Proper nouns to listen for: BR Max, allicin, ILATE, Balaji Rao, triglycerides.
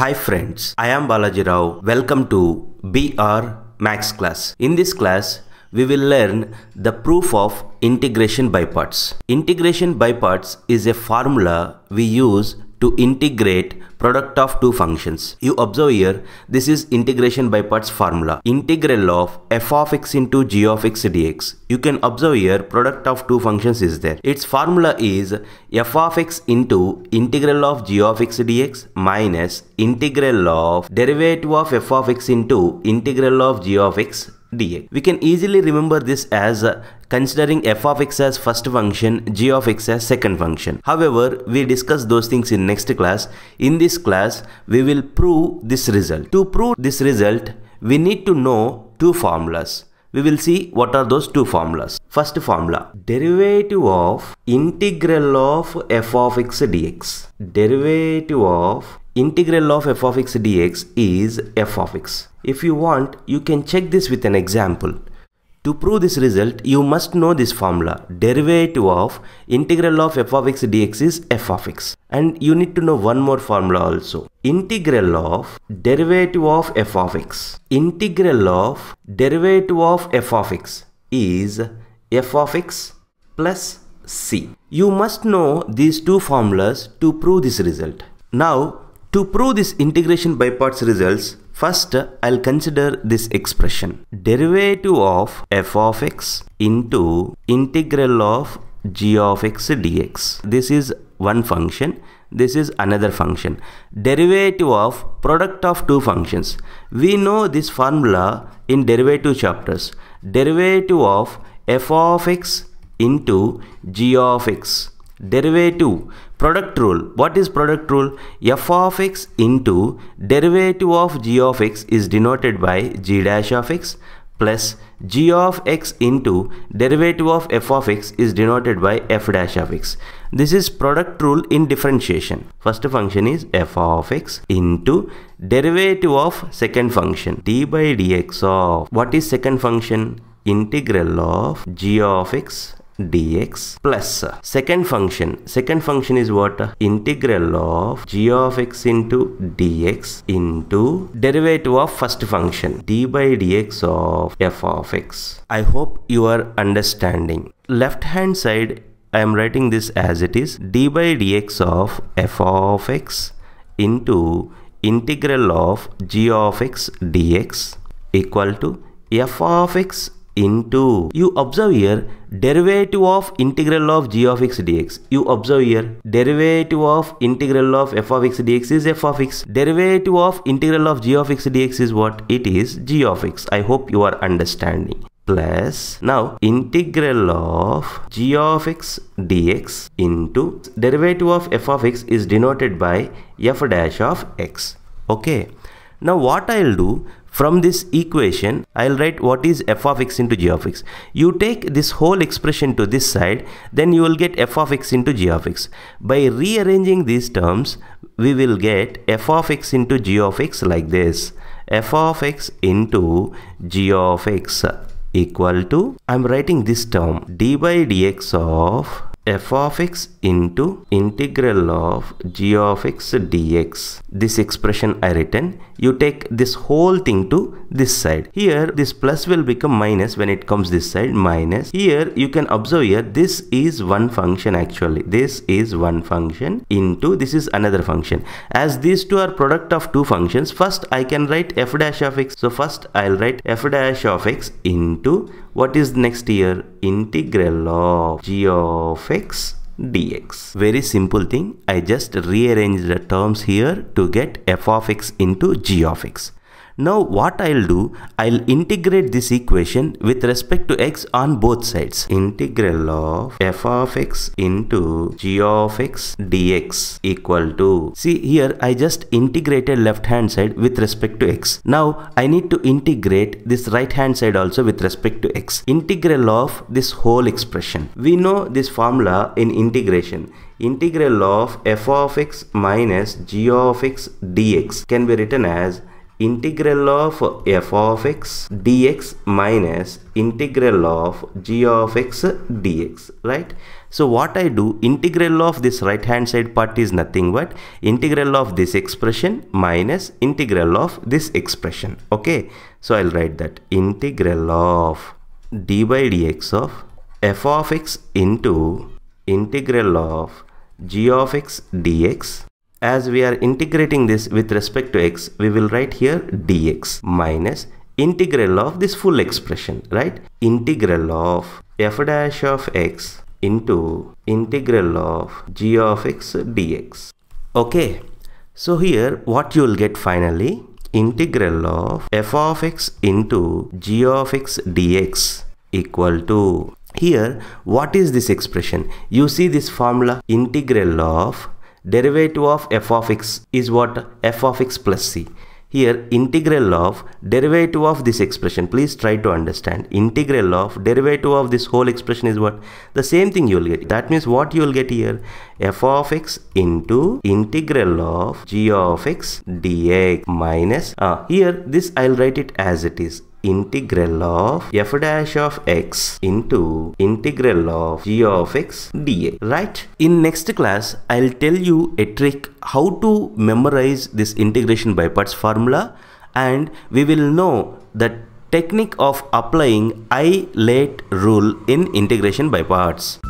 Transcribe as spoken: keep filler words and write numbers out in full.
Hi friends, I am Balaji Rao. Welcome to B R Max class. In this class, we will learn the proof of integration by parts. Integration by parts is a formula we use to integrate product of two functions. You observe here, this is integration by parts formula. Integral of f of x into g of x dx. You can observe here, product of two functions is there. Its formula is f of x into integral of g of x dx minus integral of derivative of f of x into integral of g of x dx. We can easily remember this as uh, considering f of x as first function, g of x as second function. However, we discuss those things in next class. In this class, we will prove this result. To prove this result, we need to know two formulas. We will see what are those two formulas. First formula, derivative of integral of f of x dx. Derivative of integral of f of x dx is f of x. If you want, you can check this with an example. To prove this result, you must know this formula. Derivative of integral of f of x dx is f of x. And you need to know one more formula also. Integral of derivative of f of x. Integral of derivative of f of x is f of x plus c. You must know these two formulas to prove this result. Now, to prove this integration by parts results, first I'll consider this expression. Derivative of f of x into integral of g of x dx. This is one function, this is another function. Derivative of product of two functions. We know this formula in derivative chapters. Derivative of f of x into g of x. Derivative, product rule. What is product rule? F of x into derivative of g of x is denoted by g dash of x plus g of x into derivative of f of x is denoted by f dash of x. This is product rule in differentiation. First function is f of x into derivative of second function d by dx of, what is second function? Integral of g of x dx plus second function. Second function is what? Integral of g of x into dx into derivative of first function d by dx of f of x. I hope you are understanding. Left hand side, I am writing this as it is. d by dx of f of x into integral of g of x dx equal to f of x into, you observe here, derivative of integral of g of x dx. You observe here, derivative of integral of f of x dx is f of x. Derivative of integral of g of x dx is what? It is g of x. I hope you are understanding. Plus, now integral of g of x dx into derivative of f of x is denoted by f dash of x. Okay. Now what I'll do, from this equation, I'll write what is f of x into g of x. You take this whole expression to this side, then you will get f of x into g of x. By rearranging these terms, we will get f of x into g of x like this. F of x into g of x equal to, I'm writing this term, d by dx of f of x into integral of g of x dx. This expression I written. You take this whole thing to this side. Here this plus will become minus when it comes this side, minus. Here you can observe here, this is one function actually. This is one function into, this is another function. As these two are product of two functions, first I can write f dash of x. So first I'll write f dash of x into, what is next here? Integral of g of x dx. Very simple thing. I just rearrange the terms here to get f of x into g of x. Now what I'll do, I'll integrate this equation with respect to x on both sides. Integral of f of x into g of x dx equal to, see here I just integrated left hand side with respect to x. Now I need to integrate this right hand side also with respect to x. Integral of this whole expression. We know this formula in integration. Integral of f of x minus g of x dx can be written as integral of f of x dx minus integral of g of x dx, right? So what I do, integral of this right hand side part is nothing but integral of this expression minus integral of this expression. Okay, so I'll write that integral of d by dx of f of x into integral of g of x dx. As we are integrating this with respect to x, we will write here dx minus integral of this full expression, right? Integral of f dash of x into integral of g of x dx. Okay, so here what you will get finally, integral of f of x into g of x dx equal to, here what is this expression? You see this formula, integral of derivative of f of x is what? F of x plus c. Here integral of derivative of this expression, please try to understand, integral of derivative of this whole expression is what? The same thing you will get. That means what you will get here, f of x into integral of g of x dx minus, uh, here this I'll write it as it is, integral of f dash of x into integral of g of x dx, right? In next class, I'll tell you a trick how to memorize this integration by parts formula, and we will know the technique of applying ILATE rule in integration by parts.